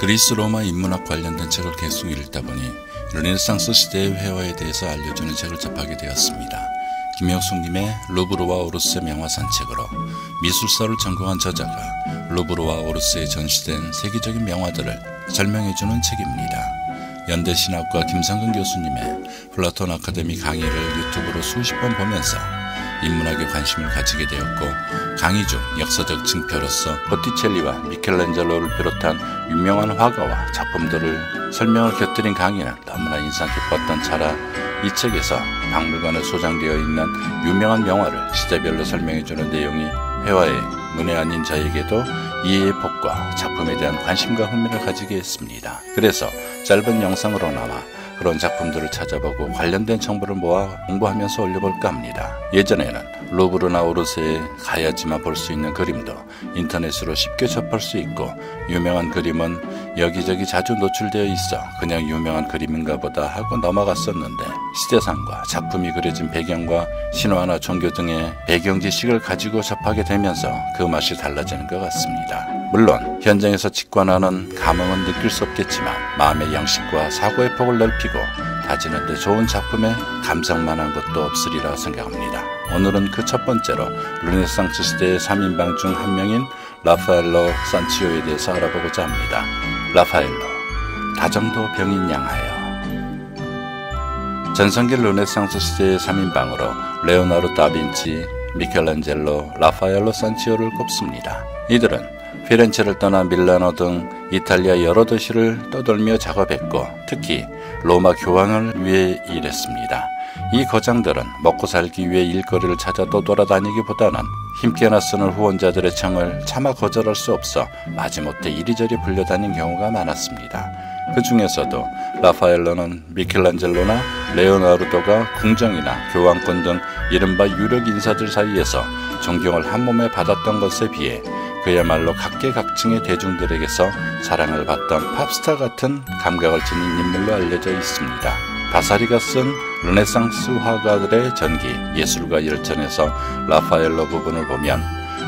그리스 로마 인문학 관련된 책을 계속 읽다 보니 르네상스 시대의 회화에 대해서 알려주는 책을 접하게 되었습니다. 김혁숙님의 루브르와 오르세 명화 산책으로 미술사를 전공한 저자가 루브르와 오르세에 전시된 세계적인 명화들을 설명해주는 책입니다. 연대신학과 김상근 교수님의 플라톤 아카데미 강의를 유튜브로 수십 번 보면서 인문학에 관심을 가지게 되었고, 강의 중 역사적 징표로서 보티첼리와 미켈란젤로를 비롯한 유명한 화가와 작품들을 설명을 곁들인 강의는 너무나 인상 깊었던 차라 이 책에서 박물관에 소장되어 있는 유명한 명화를 시대별로 설명해주는 내용이 회화의 문외 아닌 저에게도 이해의 폭과 작품에 대한 관심과 흥미를 가지게 했습니다. 그래서 짧은 영상으로나마 그런 작품들을 찾아보고 관련된 정보를 모아 공부하면서 올려볼까 합니다. 예전에는 루브르나 오르세에 가야지만 볼 수 있는 그림도 인터넷으로 쉽게 접할 수 있고, 유명한 그림은 여기저기 자주 노출되어 있어 그냥 유명한 그림인가 보다 하고 넘어갔었는데, 시대상과 작품이 그려진 배경과 신화나 종교 등의 배경 지식을 가지고 접하게 되면서 그 맛이 달라지는 것 같습니다. 물론 현장에서 직관하는 감흥은 느낄 수 없겠지만 마음의 양식과 사고의 폭을 넓히고 다지는데 좋은 작품에 감상만한 것도 없으리라 생각합니다. 오늘은 그 첫 번째로 르네상스 시대의 3인방 중 한 명인 라파엘로 산치오에 대해서 알아보고자 합니다. 라파엘로, 다정도 병인 양하여. 전성기 르네상스 시대의 3인방으로 레오나르도 다빈치, 미켈란젤로, 라파엘로 산치오를 꼽습니다. 이들은 피렌체를 떠나 밀라노 등 이탈리아 여러 도시를 떠돌며 작업했고, 특히 로마 교황을 위해 일했습니다. 이 거장들은 먹고 살기 위해 일거리를 찾아 떠돌아다니기보다는 힘께나 쓰는 후원자들의 청을 차마 거절할 수 없어 마지못해 이리저리 불려다닌 경우가 많았습니다. 그 중에서도 라파엘로는 미켈란젤로나 레오나르도가 궁정이나 교황권 등 이른바 유력 인사들 사이에서 존경을 한몸에 받았던 것에 비해 그야말로 각계각층의 대중들에게서 사랑을 받던 팝스타 같은 감각을 지닌 인물로 알려져 있습니다. 바사리가 쓴 르네상스 화가들의 전기 예술과 열전에서 라파엘로 부분을 보면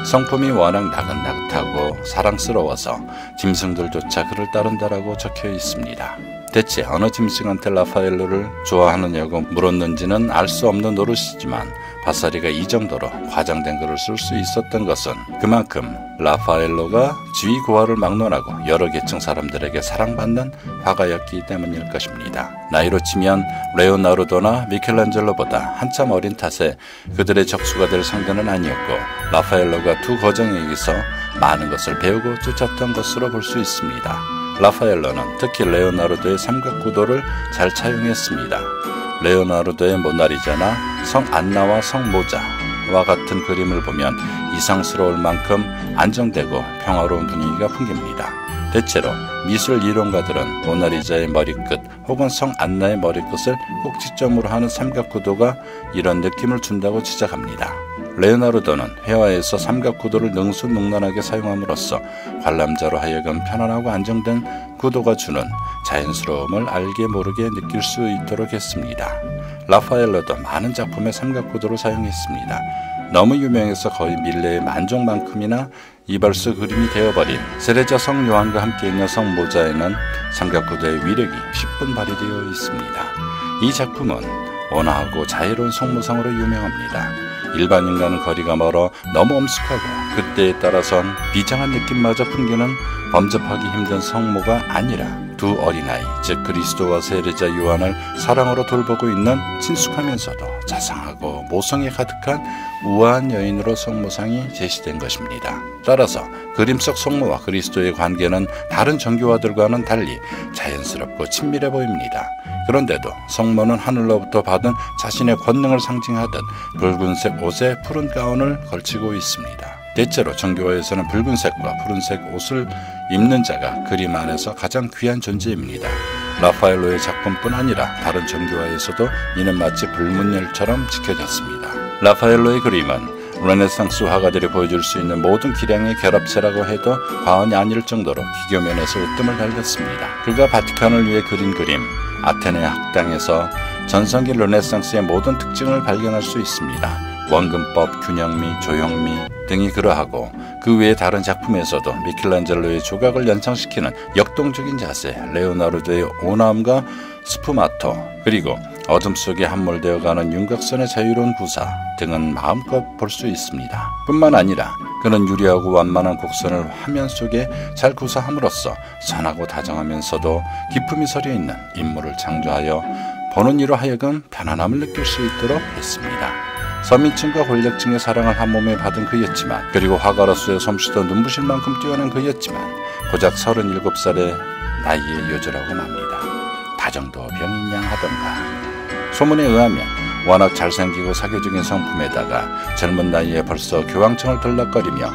성품이 워낙 나긋나긋하고 사랑스러워서 짐승들조차 그를 따른다라고 적혀 있습니다. 대체 어느 짐승한테 라파엘로를 좋아하느냐고 물었는지는 알 수 없는 노릇이지만, 바사리가 이 정도로 과장된 글을 쓸 수 있었던 것은 그만큼 라파엘로가 지위고하를 막론하고 여러 계층 사람들에게 사랑받는 화가였기 때문일 것입니다. 나이로 치면 레오나르도나 미켈란젤로보다 한참 어린 탓에 그들의 적수가 될 상대는 아니었고, 라파엘로가 두 거장에게서 많은 것을 배우고 쫓았던 것으로 볼 수 있습니다. 라파엘로는 특히 레오나르도의 삼각구도를 잘 차용했습니다. 레오나르도의 모나리자나 성 안나와 성 모자와 같은 그림을 보면 이상스러울 만큼 안정되고 평화로운 분위기가 풍깁니다. 대체로 미술 이론가들은 모나리자의 머리끝 혹은 성 안나의 머리끝을 꼭지점으로 하는 삼각구도가 이런 느낌을 준다고 지적합니다. 레오나르도는 회화에서 삼각구도를 능수능란하게 사용함으로써 관람자로 하여금 편안하고 안정된 구도가 주는 자연스러움을 알게 모르게 느낄 수 있도록 했습니다. 라파엘로도 많은 작품에 삼각구도를 사용했습니다. 너무 유명해서 거의 밀레의 만종만큼이나 이발소 그림이 되어버린 세레자 성 요한과 함께 있는 성 모자에는 삼각구도의 위력이 십분 발휘되어 있습니다. 이 작품은 온화하고 자유로운 속무상으로 유명합니다. 일반인과는 거리가 멀어 너무 엄숙하고 그때에 따라선 비장한 느낌마저 풍기는 범접하기 힘든 성모가 아니라 두 어린아이, 즉 그리스도와 세례자 요한을 사랑으로 돌보고 있는 친숙하면서도 자상하고 모성에 가득한 우아한 여인으로 성모상이 제시된 것입니다. 따라서 그림 속 성모와 그리스도의 관계는 다른 종교화들과는 달리 자연스럽고 친밀해 보입니다. 그런데도 성모는 하늘로부터 받은 자신의 권능을 상징하듯 붉은색 옷에 푸른 가운을 걸치고 있습니다. 대체로 종교화에서는 붉은색과 푸른색 옷을 입는 자가 그림 안에서 가장 귀한 존재입니다. 라파엘로의 작품뿐 아니라 다른 종교화에서도 이는 마치 불문율처럼 지켜졌습니다. 라파엘로의 그림은 르네상스 화가들이 보여줄 수 있는 모든 기량의 결합체라고 해도 과언이 아닐 정도로 기교면에서 으뜸을 달렸습니다. 그가 바티칸을 위해 그린 그림 아테네 학당에서 전성기 르네상스의 모든 특징을 발견할 수 있습니다. 원근법, 균형미, 조형미 등이 그러하고 그 외의 다른 작품에서도 미켈란젤로의 조각을 연상시키는 역동적인 자세, 레오나르도의 온화함과 스푸마토, 그리고 어둠 속에 함몰되어가는 윤곽선의 자유로운 구사 등은 마음껏 볼 수 있습니다. 뿐만 아니라 그는 유리하고 완만한 곡선을 화면 속에 잘 구사함으로써 선하고 다정하면서도 기품이 서려있는 인물을 창조하여 보는 이로 하여금 편안함을 느낄 수 있도록 했습니다. 서민층과 권력층의 사랑을 한 몸에 받은 그였지만, 그리고 화가로서의 솜씨도 눈부실 만큼 뛰어난 그였지만 고작 37살의 나이에 요절하고 맙니다. 다정도 병인 양 하던가. 소문에 의하면 워낙 잘생기고 사교적인 성품에다가 젊은 나이에 벌써 교황청을 들락거리며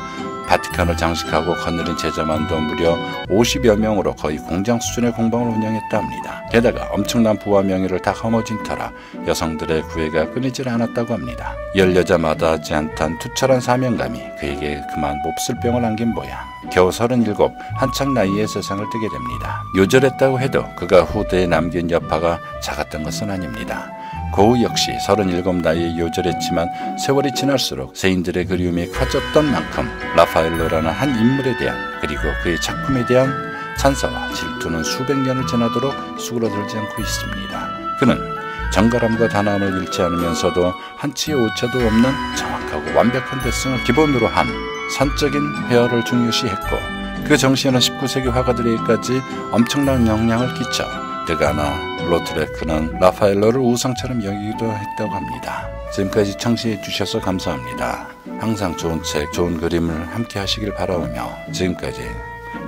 바티칸을 장식하고 거느린 제자만도 무려 50여 명으로 거의 공장 수준의 공방을 운영했답니다. 게다가 엄청난 부와 명예를 다 허머진 터라 여성들의 구애가 끊이질 않았다고 합니다. 열 여자마다 하지 않던 투철한 사명감이 그에게 그만 몹쓸 병을 안긴 모양. 겨우 37, 한창 나이에 세상을 뜨게 됩니다. 요절했다고 해도 그가 후대에 남긴 여파가 작았던 것은 아닙니다. 고흐 역시 37 나이에 요절했지만 세월이 지날수록 세인들의 그리움이 커졌던 만큼 라파엘로라는 한 인물에 대한, 그리고 그의 작품에 대한 찬사와 질투는 수백 년을 지나도록 수그러들지 않고 있습니다. 그는 정갈함과 단아함을 잃지 않으면서도 한치의 오차도 없는 정확하고 완벽한 대승을 기본으로 한 선적인 회화를 중요시했고, 그 정신은 19세기 화가들에게까지 엄청난 영향을 끼쳐 드가나, 로트레크는 라파엘로를 우상처럼 여기기도 했다고 합니다. 지금까지 청취해 주셔서 감사합니다. 항상 좋은 책, 좋은 그림을 함께 하시길 바라오며, 지금까지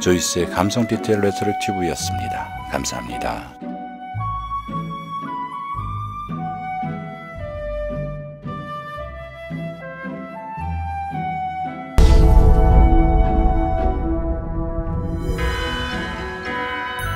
조이스의 감성 디테일 레트로 튜브였습니다. 감사합니다.